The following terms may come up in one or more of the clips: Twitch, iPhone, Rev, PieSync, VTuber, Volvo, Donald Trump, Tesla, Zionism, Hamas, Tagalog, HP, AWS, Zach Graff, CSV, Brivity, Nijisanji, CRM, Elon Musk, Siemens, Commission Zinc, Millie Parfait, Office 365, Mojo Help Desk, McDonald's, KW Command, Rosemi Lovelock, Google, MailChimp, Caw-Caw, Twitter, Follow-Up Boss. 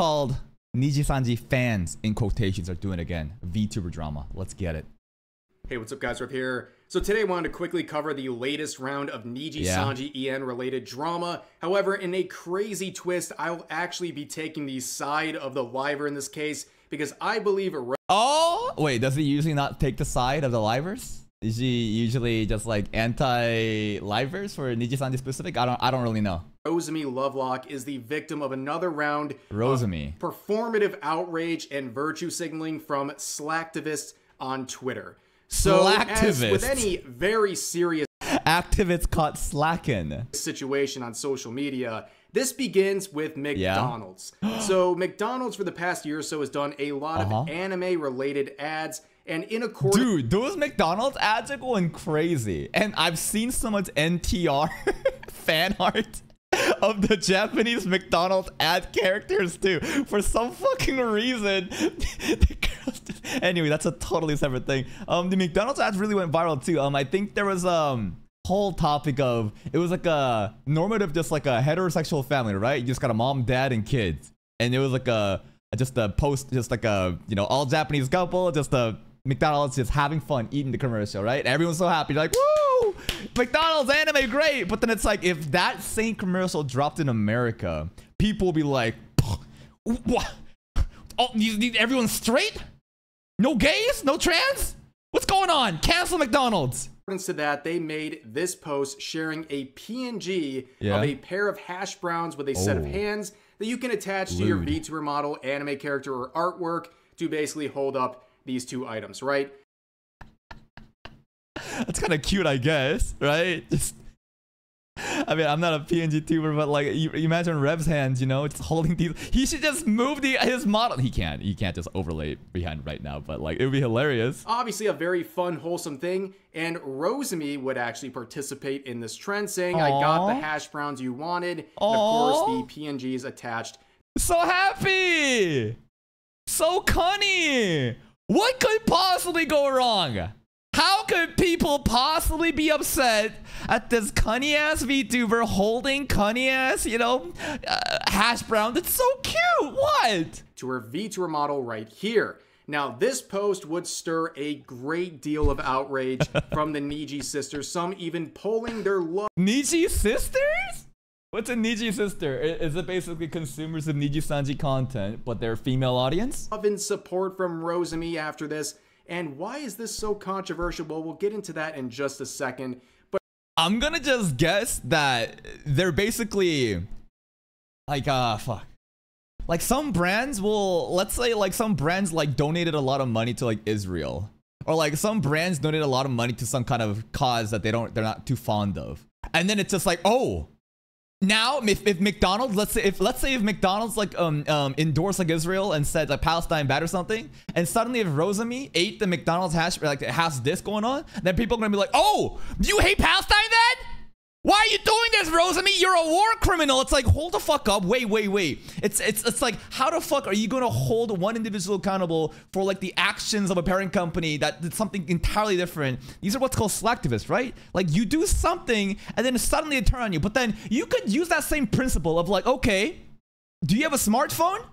called Nijisanji fans, in quotations, are doing again. VTuber drama. Let's get it. Hey, what's up, guys? Rip here. So today I wanted to quickly cover the latest round of Nijisanji EN-related drama. However, in a crazy twist, I'll actually be taking the side of the liver in this case, because I believe... Oh! Wait, does he usually not take the side of the livers? Is he usually just like anti-livers for Nijisanji specific? I don't really know. Rosemi Lovelock is the victim of another round of performative outrage and virtue signaling from slacktivists on Twitter. So as with any very serious activists caught slacking situation on social media, this begins with McDonald's. Yeah. So McDonald's for the past year or so has done a lot of anime-related ads, and in accordance, dude, those McDonald's ads are going crazy, and I've seen so much NTR fan art of the Japanese McDonald's ad characters too. For some fucking reason, the girls just... Anyway, that's a totally separate thing. The McDonald's ads really went viral too. I think there was whole topic of, it was like a normative, just like a heterosexual family, right? You just got a mom, dad, and kids, and it was like a post, just like a, you know, all Japanese couple, just a McDonald's, just having fun eating the commercial, right? Everyone's so happy, like, woo! McDonald's anime, great! But then it's like, if that same commercial dropped in America, people will be like, what? Oh, everyone's straight? No gays? No trans? What's going on? Cancel McDonald's! To that, they made this post sharing a PNG of a pair of hash browns with a set of hands that you can attach to your VTuber model, anime character, or artwork to basically hold up these two items, right? That's kind of cute, I guess, right? Just, I mean, I'm not a PNG tuber, but like, you imagine Rev's hands, you know, it's holding these. He should just move his model. He can't. You can't just overlay it behind right now, but like, it would be hilarious. Obviously, a very fun, wholesome thing. And Rosemi would actually participate in this trend, saying, "I got the hash browns you wanted." And of course, the PNGs attached. So happy, so cunny. What could possibly go wrong? How could people possibly be upset at this cunny-ass VTuber holding cunny-ass, you know, hash brown? That's so cute. What? To her VTuber model right here. Now, this post would stir a great deal of outrage from the Niji sisters. Some even polling their love. Niji sisters? What's a Niji sister? Is it basically consumers of Nijisanji content, but their female audience? Love and support from Rosemi after this. And why is this so controversial? Well, we'll get into that in just a second. But I'm gonna just guess that they're basically like, fuck. Like some brands will, let's say like some brands like donated a lot of money to like Israel. Or like some brands donated a lot of money to some kind of cause that they're not too fond of. And then it's just like, oh. Now, if McDonald's, let's say if McDonald's like endorsed like Israel and said like Palestine bad or something, and suddenly if Rosemi ate the McDonald's hash, like has this going on, then people are gonna be like, oh, you hate Palestine then? Why are you doing this, Rosemi? You're a war criminal. It's like, hold the fuck up. Wait. It's like, how the fuck are you gonna hold one individual accountable for like the actions of a parent company that did something entirely different? These are what's called slacktivists, right? Like you do something and then suddenly they turn on you. But then you could use that same principle of like, okay, do you have a smartphone?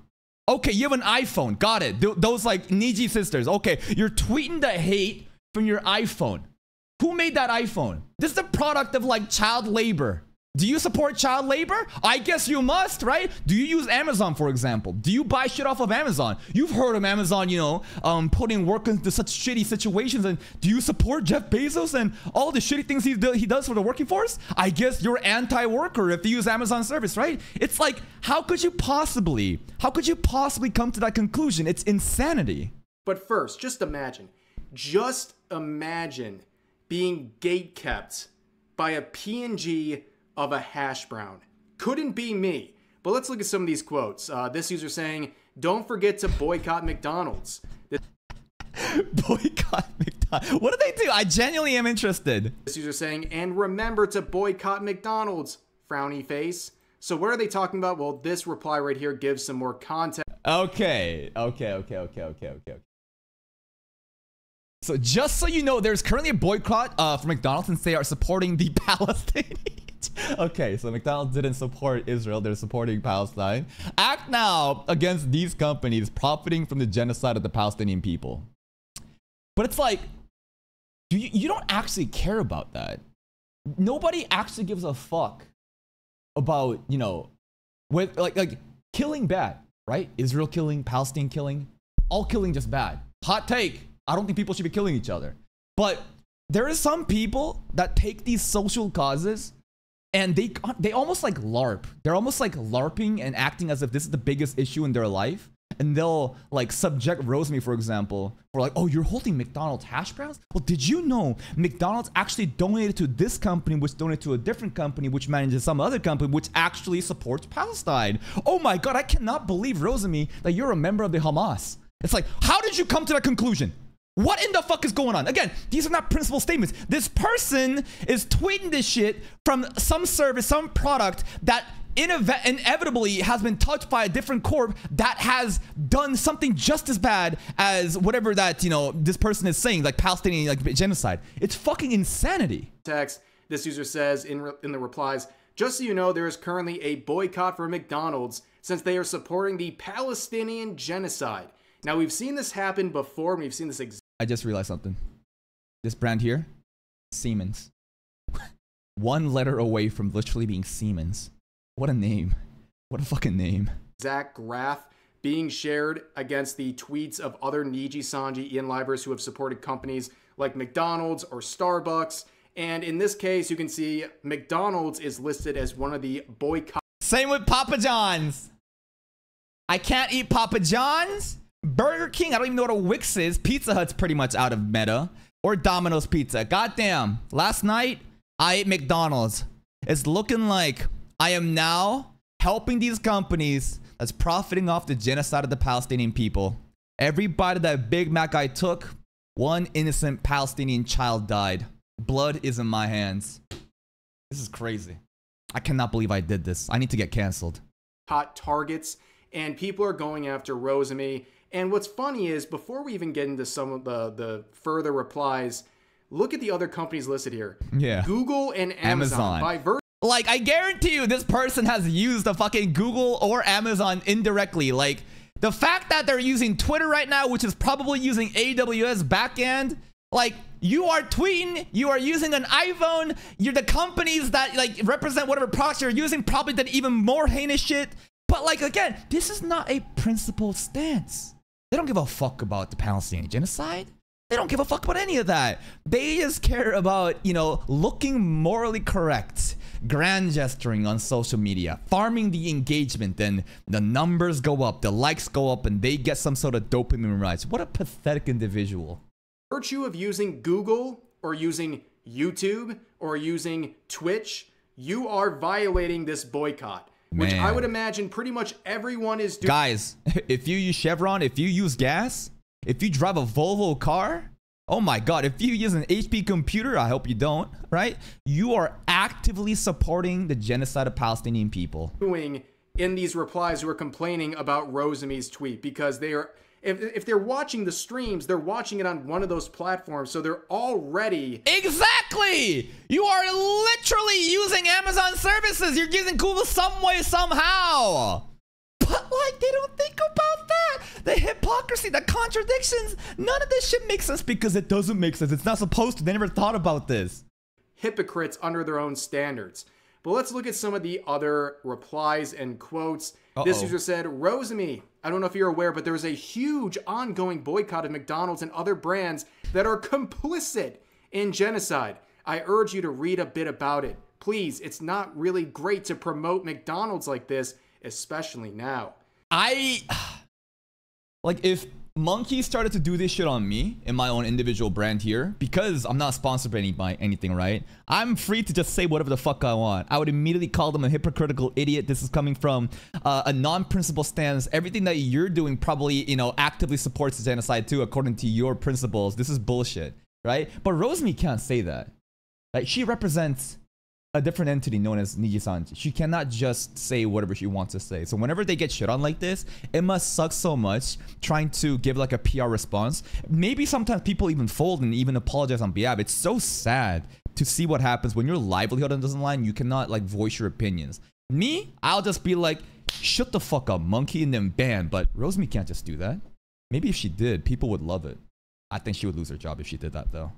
Okay, you have an iPhone. Got it. Those like Niji sisters. Okay, you're tweeting the hate from your iPhone. Who made that iPhone? This is the product of like child labor. Do you support child labor? I guess you must, right? Do you use Amazon, for example? Do you buy shit off of Amazon? You've heard of Amazon, you know, putting workers into such shitty situations. And do you support Jeff Bezos and all the shitty things he does for the working force? I guess you're anti-worker if you use Amazon service, right? It's like, how could you possibly come to that conclusion? It's insanity. But first, just imagine being gatekept by a PNG of a hash brown. Couldn't be me. But let's look at some of these quotes. This user saying, "Don't forget to boycott McDonald's." Boycott McDonald's. What do they do? I genuinely am interested. This user saying, "And remember to boycott McDonald's." Frowny face. So what are they talking about? Well, this reply right here gives some more context. Okay. So just so you know, there's currently a boycott for McDonald's since they are supporting the Palestinians. Okay, so McDonald's didn't support Israel, they're supporting Palestine. Act now against these companies profiting from the genocide of the Palestinian people. But it's like, you don't actually care about that. Nobody actually gives a fuck about, you know, with, like killing bad, right? Israel killing, Palestine killing, all killing just bad. Hot take, I don't think people should be killing each other. But there are some people that take these social causes and they almost like LARP. They're almost like LARPing and acting as if this is the biggest issue in their life. And they'll like subject Rosemi, for example, for like, oh, you're holding McDonald's hash browns? Well, did you know McDonald's actually donated to this company, which donated to a different company, which manages some other company, which actually supports Palestine? Oh my God, I cannot believe, Rosemi, that you're a member of the Hamas. It's like, how did you come to that conclusion? What in the fuck is going on? Again, these are not principal statements. This person is tweeting this shit from some service, some product that inevitably has been touched by a different corp that has done something just as bad as whatever that, you know, this person is saying, like Palestinian like genocide. It's fucking insanity. Text. This user says in the replies, just so you know, there is currently a boycott for McDonald's since they are supporting the Palestinian genocide. Now, we've seen this happen before. We've seen this I just realized something. This brand here, Siemens. One letter away from literally being Siemens. What a name. What a fucking name. Zach Graff being shared against the tweets of other Nijisanji Ian-libers who have supported companies like McDonald's or Starbucks. And in this case, you can see McDonald's is listed as one of the boycott. Same with Papa John's. I can't eat Papa John's. Burger King, I don't even know what a Wix is. Pizza Hut's pretty much out of meta. Or Domino's Pizza. Goddamn. Last night, I ate McDonald's. It's looking like I am now helping these companies that's profiting off the genocide of the Palestinian people. Every bite of that Big Mac I took, one innocent Palestinian child died. Blood is in my hands. This is crazy. I cannot believe I did this. I need to get canceled. Hot targets, and people are going after Rosemi. And what's funny is, before we even get into some of the further replies, look at the other companies listed here. Yeah. Google and Amazon. Like, I guarantee you this person has used the fucking Google or Amazon indirectly. Like, the fact that they're using Twitter right now, which is probably using AWS backend, like, you are tweeting, you are using an iPhone, you're the companies that, like, represent whatever products you're using, probably did even more heinous shit. But, like, again, this is not a principled stance. They don't give a fuck about the Palestinian genocide. They don't give a fuck about any of that. They just care about, you know, looking morally correct, grand gesturing on social media, farming the engagement, and the numbers go up, the likes go up, and they get some sort of dopamine rise. What a pathetic individual. Virtue of using Google or using YouTube or using Twitch, you are violating this boycott. Man. Which I would imagine pretty much everyone is doing. Guys, if you use Chevron, if you use gas, if you drive a Volvo car, oh my God, if you use an HP computer, I hope you don't, right? You are actively supporting the genocide of Palestinian people. Doing in these replies who are complaining about Rosemi's tweet because they are, if they're watching the streams, they're watching it on one of those platforms, so they're already... Exactly! You are literally using Amazon services! You're using Google some way, somehow! But, like, they don't think about that! The hypocrisy, the contradictions, none of this shit makes sense because it doesn't make sense. It's not supposed to. They never thought about this. Hypocrites under their own standards. But let's look at some of the other replies and quotes. Uh-oh. This user said, Rosemi, I don't know if you're aware, but there is a huge ongoing boycott of McDonald's and other brands that are complicit in genocide. I urge you to read a bit about it. Please, it's not really great to promote McDonald's like this, especially now. Like, if Monkey started to do this shit on me in my own individual brand here, because I'm not sponsored by anything, right? I'm free to just say whatever the fuck I want. I would immediately call them a hypocritical idiot. This is coming from a non-principle stance. Everything that you're doing probably, you know, actively supports genocide too, according to your principles. This is bullshit, right? But Rosemi can't say that. Like, she represents a different entity known as Nijisanji. She cannot just say whatever she wants to say. So whenever they get shit on like this, it must suck so much trying to give like a PR response. Maybe sometimes people even fold and even apologize on behalf. It's so sad. to see what happens when your livelihood doesn't line. You cannot like voice your opinions. Me, I'll just be like, shut the fuck up, monkey, and then bam. But Rosemi can't just do that. Maybe if she did, people would love it. I think she would lose her job if she did that, though.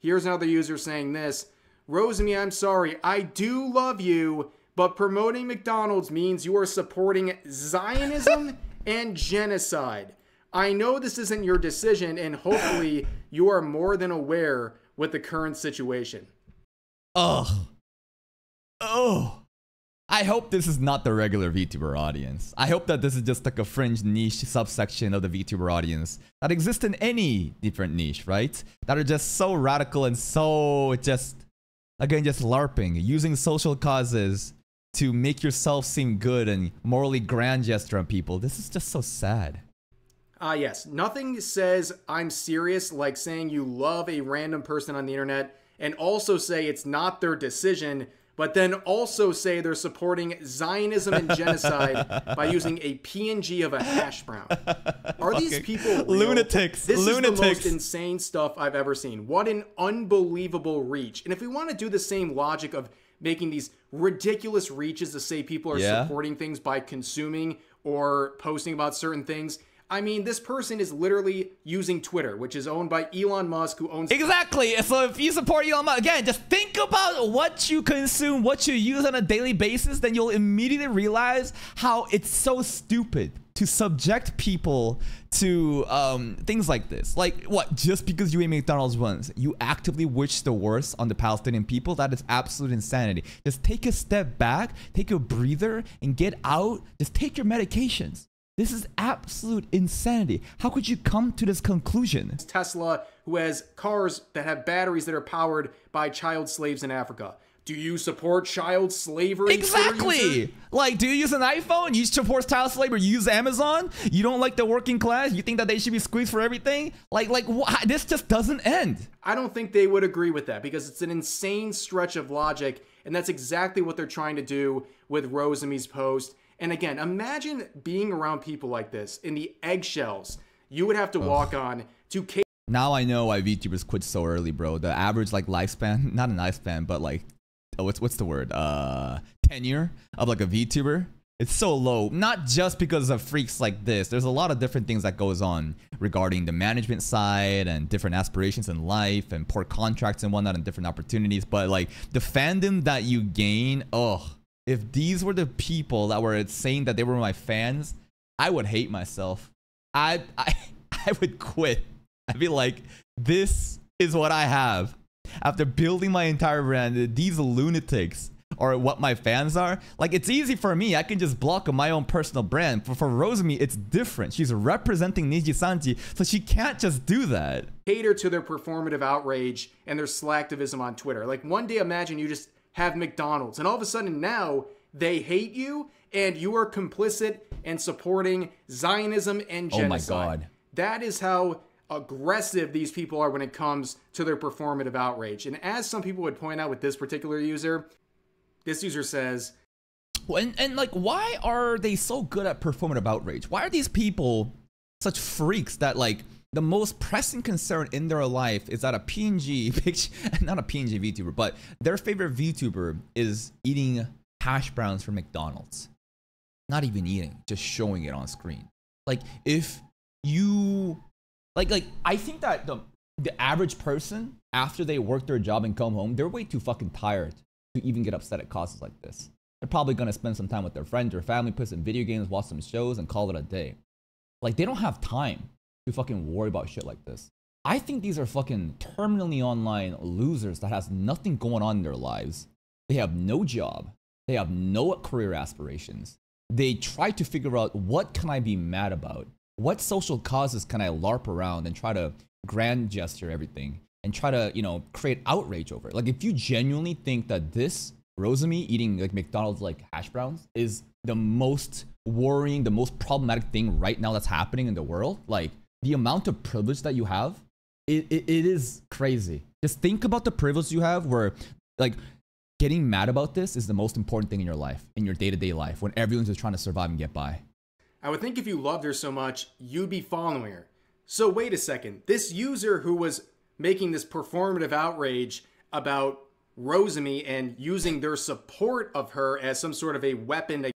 Here's another user saying this. Rosemi, I'm sorry. I do love you, but promoting McDonald's means you are supporting Zionism and genocide. I know this isn't your decision, and hopefully you are more than aware with the current situation. Ugh. Oh. I hope this is not the regular VTuber audience. I hope that this is just like a fringe niche subsection of the VTuber audience that exists in any different niche, right? That are just so radical and so just, again, just LARPing, using social causes to make yourself seem good and morally grand gesture on people. This is just so sad. Yes, nothing says I'm serious like saying you love a random person on the internet and also say it's not their decision, but then also say they're supporting Zionism and genocide by using a PNG of a hash brown. Are these people real? Lunatics. This is the most insane stuff I've ever seen. What an unbelievable reach. And if we want to do the same logic of making these ridiculous reaches to say people are supporting things by consuming or posting about certain things, I mean, this person is literally using Twitter, which is owned by Elon Musk, who owns... Exactly. So if you support Elon Musk, again, just think about what you consume, what you use on a daily basis, then you'll immediately realize how it's so stupid to subject people to things like this. Like, what? Just because you ate McDonald's once, you actively wish the worst on the Palestinian people? That is absolute insanity. Just take a step back, take a breather, and get out. Just take your medications. This is absolute insanity. How could you come to this conclusion? Tesla, who has cars that have batteries that are powered by child slaves in Africa. Do you support child slavery? Exactly. Like, do you use an iPhone? You support child slavery? You use Amazon? You don't like the working class? You think that they should be squeezed for everything? Like this just doesn't end. I don't think they would agree with that because it's an insane stretch of logic. And that's exactly what they're trying to do with Rosemi's post. And again, imagine being around people like this in the eggshells you would have to walk on to... Now I know why VTubers quit so early, bro. The average like lifespan, not a lifespan, but like, oh, what's the word? Tenure of like a VTuber. It's so low, not just because of freaks like this. There's a lot of different things that goes on regarding the management side and different aspirations in life and poor contracts and whatnot and different opportunities. But like the fandom that you gain, if these were the people that were saying that they were my fans, I would hate myself. I would quit. I'd be like, this is what I have. After building my entire brand, these lunatics are what my fans are. Like, it's easy for me. I can just block my own personal brand. But for Rosemi, it's different. She's representing Nijisanji, so she can't just do that. Cater to their performative outrage and their slacktivism on Twitter. Like, one day, imagine you just... have McDonald's, and all of a sudden now they hate you and you are complicit in supporting Zionism and genocide. Oh my God. That is how aggressive these people are when it comes to their performative outrage. And as some people would point out with this particular user, this user says... And like, why are they so good at performative outrage? Why are these people such freaks that like... the most pressing concern in their life is that a PNG picture, not a PNG VTuber, but their favorite VTuber is eating hash browns from McDonald's. Not even eating, just showing it on screen. Like, if you, like I think that the average person, after they work their job and come home, they're way too fucking tired to even get upset at causes like this. They're probably gonna spend some time with their friends or family, play some video games, watch some shows, and call it a day. Like, they don't have time to fucking worry about shit like this. I think these are fucking terminally online losers that has nothing going on in their lives. They have no job. They have no career aspirations. They try to figure out, what can I be mad about? What social causes can I LARP around and try to grand gesture everything and try to, you know, create outrage over it? Like, if you genuinely think that this Rosemi eating like McDonald's like hash browns is the most worrying, the most problematic thing right now that's happening in the world, like, the amount of privilege that you have, it is crazy. Just think about the privilege you have where, like, getting mad about this is the most important thing in your life, in your day-to-day life, when everyone's just trying to survive and get by. I would think if you loved her so much, you'd be following her. So wait a second. This user who was making this performative outrage about Rosemi and using their support of her as some sort of a weapon.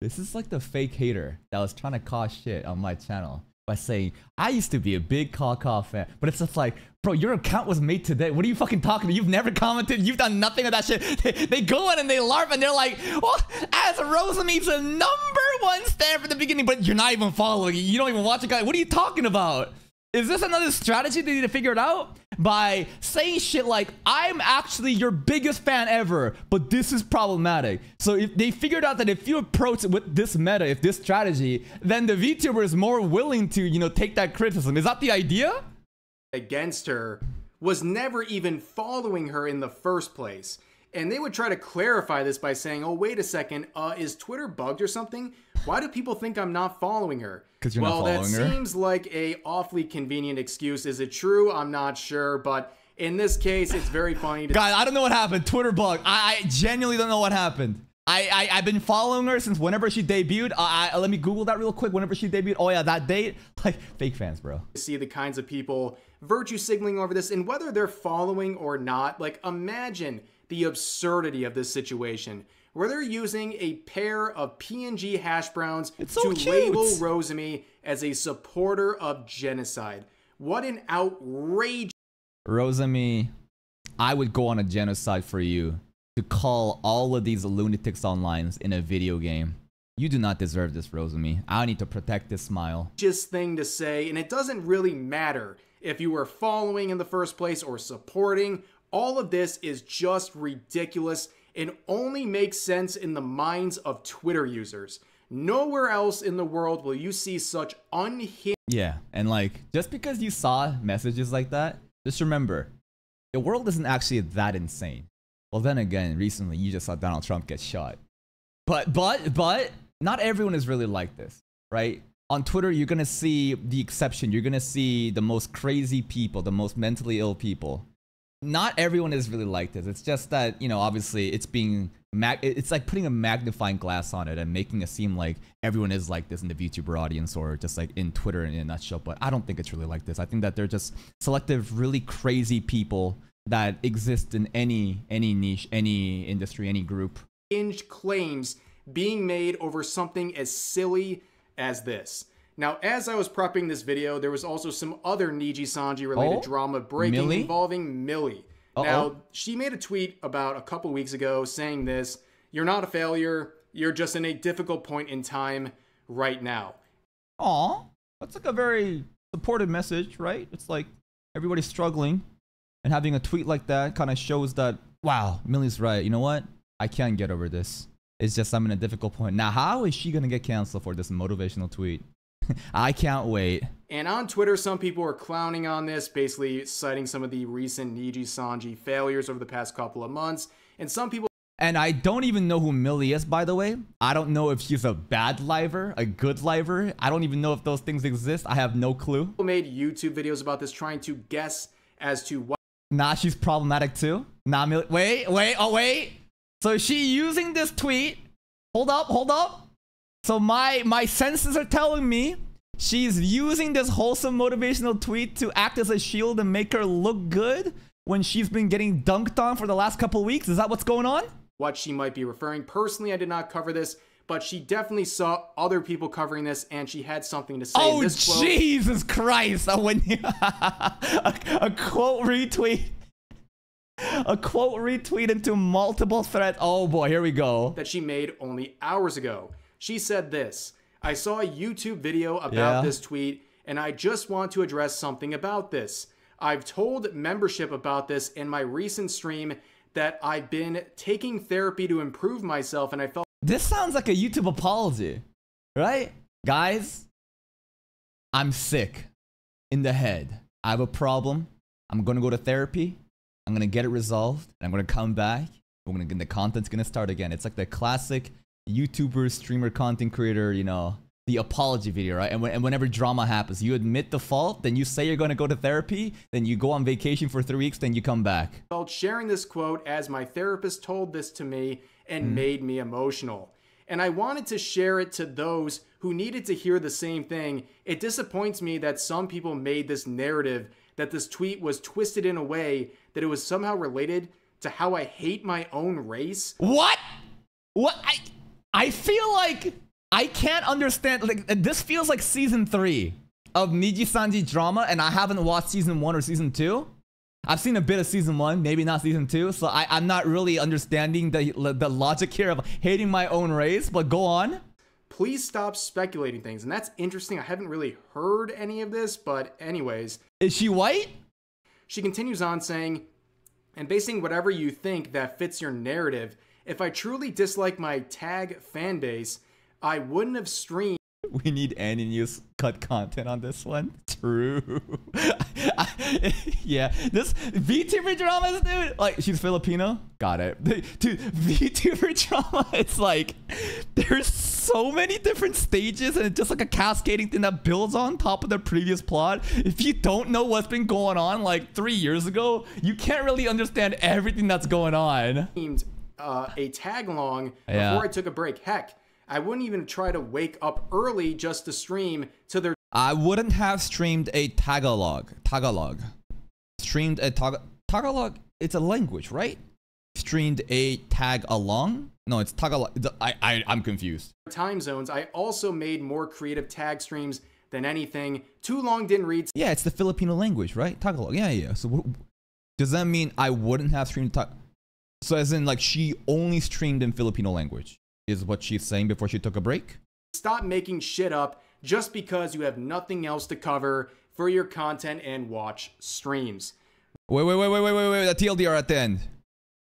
This is like the fake hater that was trying to cause shit on my channel by saying, I used to be a big Caw-Caw fan, but it's just like, bro, your account was made today. What are you fucking talking to? You've never commented. You've done nothing of that shit. They go in and they LARP and they're like, well, as Rosemi's the #1 stan from the beginning, but you're not even following. You don't even watch it. What are you talking about? Is this another strategy they need to figure it out? By saying shit like, I'm actually your biggest fan ever, but this is problematic. So if they figured out that if you approach it with this meta, if this strategy, then the VTuber is more willing to, you know, take that criticism. Is that the idea? Against her, was never even following her in the first place. And they would try to clarify this by saying, oh, wait a second, is Twitter bugged or something? Why do people think I'm not following her? Because you're not following her. Well, that seems like an awfully convenient excuse. Is it true? I'm not sure. But in this case, it's very funny. God, I don't know what happened. Twitter bugged. I genuinely don't know what happened. I've been following her since whenever she debuted. Let me Google that real quick. Whenever she debuted. Oh, yeah, that date. Like, fake fans, bro. See the kinds of people virtue signaling over this and whether they're following or not. Like, imagine the absurdity of this situation, where they're using a pair of PNG hash browns to label Rosemi as a supporter of genocide. What an outrage. Rosemi, I would go on a genocide for you to call all of these lunatics online in a video game. You do not deserve this, Rosemi. I need to protect this smile. Just thing to say, and it doesn't really matter if you were following in the first place or supporting. All of this is just ridiculous and only makes sense in the minds of Twitter users. Nowhere else in the world will you see such unhinged... Yeah, and like, just because you saw messages like that, just remember, the world isn't actually that insane. Well, then again, recently you just saw Donald Trump get shot. But, not everyone is really like this, right? On Twitter, you're gonna see the exception. You're gonna see the most crazy people, the most mentally ill people. Not everyone is really like this. It's just that, you know, obviously it's being, it's like putting a magnifying glass on it and making it seem like everyone is like this in the VTuber audience or just like in Twitter in a nutshell. But I don't think it's really like this. I think that they're just selective, really crazy people that exist in any niche, any industry, any group. Hinged claims being made over something as silly as this. Now, as I was prepping this video, there was also some other Nijisanji related drama breaking involving Millie. Now, she made a tweet about a couple weeks ago saying this, you're not a failure, you're just in a difficult point in time right now. Aw, that's like a very supportive message, right? It's like everybody's struggling and having a tweet like that kind of shows that, wow, Millie's right. You know what? I can't get over this. It's just I'm in a difficult point. Now, how is she going to get canceled for this motivational tweet? I can't wait. And on Twitter, some people are clowning on this, basically citing some of the recent Nijisanji failures over the past couple of months. And some people... And I don't even know who Millie is, by the way. I don't know if she's a bad liver, a good liver. I don't even know if those things exist. I have no clue. People made YouTube videos about this, trying to guess as to what... Nah, she's problematic too. Nah, Millie... Wait. So is she using this tweet? Hold up. So my senses are telling me she's using this wholesome motivational tweet to act as a shield and make her look good when she's been getting dunked on for the last couple weeks. Is that what's going on? What she might be referring. Personally, I did not cover this, but she definitely saw other people covering this and she had something to say. Oh, this quote, Jesus Christ. When a quote retweet. A quote retweet into multiple threads. Oh boy, here we go. That she made only hours ago. She said this, I saw a YouTube video about this tweet, and I just want to address something about this. I've told membership about this in my recent stream that I've been taking therapy to improve myself, and I felt... This sounds like a YouTube apology, right? Guys, I'm sick in the head. I have a problem. I'm going to go to therapy. I'm going to get it resolved, and I'm going to come back. The content's going to start again. It's like the classic... YouTuber, streamer, content creator, you know, the apology video, right? And whenever drama happens, you admit the fault, then you say you're going to go to therapy, then you go on vacation for 3 weeks, then you come back. Sharing this quote as my therapist told this to me and made me emotional. and I wanted to share it to those who needed to hear the same thing. It disappoints me that some people made this narrative that this tweet was twisted in a way that it was somehow related to how I hate my own race. What? What? I feel like I can't understand. Like, this feels like season 3 of Nijisanji drama, and I haven't watched season 1 or season 2. I've seen a bit of season 1, maybe not season 2, so I'm not really understanding the logic here of hating my own race, but go on. Please stop speculating things, and that's interesting. I haven't really heard any of this, but anyways. Is she white? She continues on saying, and basing whatever you think that fits your narrative, if I truly dislike my tag fan base, I wouldn't have streamed. We need any news cut content on this one. True. Yeah, this VTuber drama, dude. Like, she's Filipino. Got it. Dude, VTuber drama, it's like, there's so many different stages, and it's just like a cascading thing that builds on top of the previous plot. If you don't know what's been going on like 3 years ago, you can't really understand everything that's going on. A tag along before I took a break. Heck, I wouldn't even try to wake up early just to stream to their... I wouldn't have streamed a Tagalog. Tagalog. Streamed a Tagalog. It's a language, right? Streamed a tag along? No, it's Tagalog. I'm confused. Time zones. I also made more creative tag streams than anything. Too long didn't read. Yeah, it's the Filipino language, right? Tagalog. Yeah, yeah. So what, does that mean I wouldn't have streamed Tagalog? So as in, like, she only streamed in Filipino language is what she's saying before she took a break? Stop making shit up just because you have nothing else to cover for your content and watch streams. Wait, the TLDR at the end.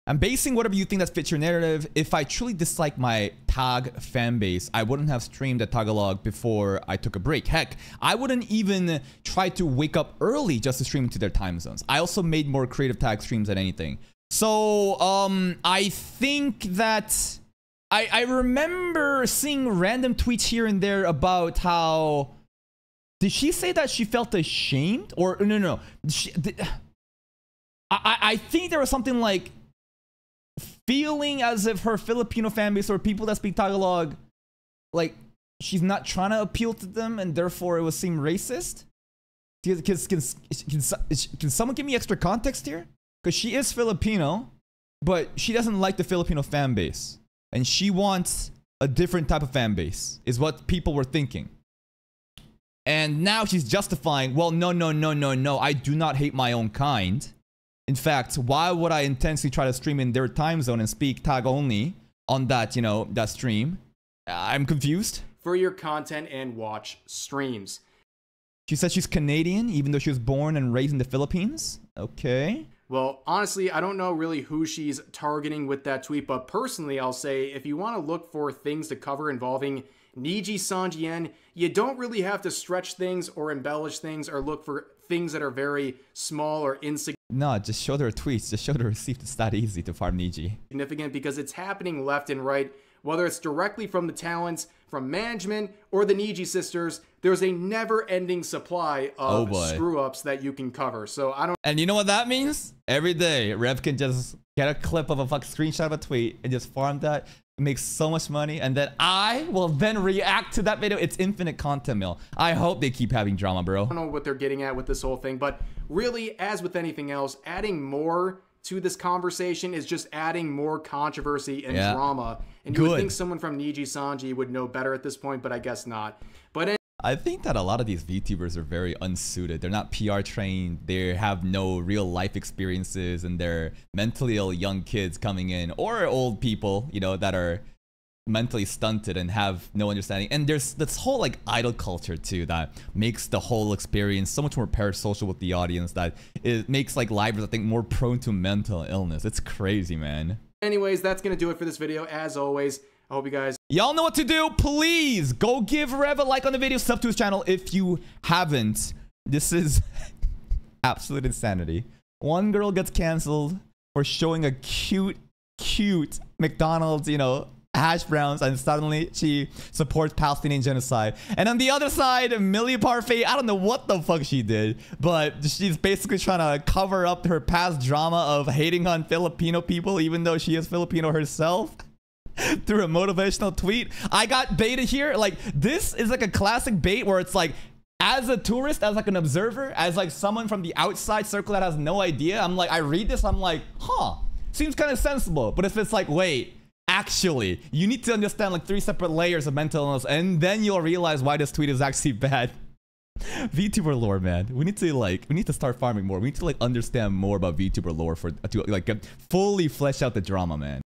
I'm basing whatever you think that fits your narrative. If I truly dislike my tag fan base, I wouldn't have streamed a Tagalog before I took a break. Heck, I wouldn't even try to wake up early just to stream into their time zones. I also made more creative tag streams than anything. So, I think that I remember seeing random tweets here and there about how... Did she say that she felt ashamed? Or, no. I think there was something like feeling as if her Filipino fan base or people that speak Tagalog, like, she's not trying to appeal to them, and therefore it would seem racist? Can someone give me extra context here? Because she is Filipino, but she doesn't like the Filipino fan base. And she wants a different type of fan base, is what people were thinking. And now she's justifying, well, no, I do not hate my own kind. In fact, why would I intensely try to stream in their time zone and speak tag only on that, you know, that stream? I'm confused. For your content and watch streams. She said she's Canadian, even though she was born and raised in the Philippines. Okay. Well, honestly, I don't know really who she's targeting with that tweet, but personally, I'll say if you want to look for things to cover involving Nijisanji, you don't really have to stretch things or embellish things or look for things that are very small or insignificant. No, just show their tweets, just show the receipt. It's that easy to farm Niji. Significant because it's happening left and right, whether it's directly from the talents, from management, or the Niji sisters. There's a never-ending supply of screw-ups that you can cover. So I don't. And you know what that means? Every day, Rev can just get a clip of a fucking screenshot of a tweet and just farm that. It makes so much money, and then I will then react to that video. It's infinite content mill. I hope they keep having drama, bro. I don't know what they're getting at with this whole thing, but really, as with anything else, adding more to this conversation is just adding more controversy and drama. And you would think someone from Nijisanji would know better at this point, but I guess not. But I think that a lot of these VTubers are very unsuited. They're not PR trained. They have no real life experiences, and they're mentally ill young kids coming in, or old people, you know, that are mentally stunted and have no understanding. And there's this whole like idol culture too that makes the whole experience so much more parasocial with the audience, that it makes like livers, I think, more prone to mental illness. It's crazy, man. Anyways, that's gonna do it for this video. As always, I hope you guys... Y'all know what to do. Please go give Rev a like on the video. Sub to his channel if you haven't. This is absolute insanity. One girl gets canceled for showing a cute McDonald's, you know, hash browns, and suddenly she supports Palestinian genocide. And on the other side, Millie Parfait, I don't know what the fuck she did, but she's basically trying to cover up her past drama of hating on Filipino people, even though she is Filipino herself. through a motivational tweet. I got baited here. Like, this is like a classic bait where it's like, as a tourist, as like an observer, as like someone from the outside circle that has no idea, I'm like, I read this, I'm like, huh, seems kind of sensible. But if it's like, wait, actually, you need to understand like 3 separate layers of mental illness, and then you'll realize why this tweet is actually bad. VTuber lore, man. We need to like, we need to start farming more. We need to like understand more about VTuber lore for to like fully flesh out the drama, man.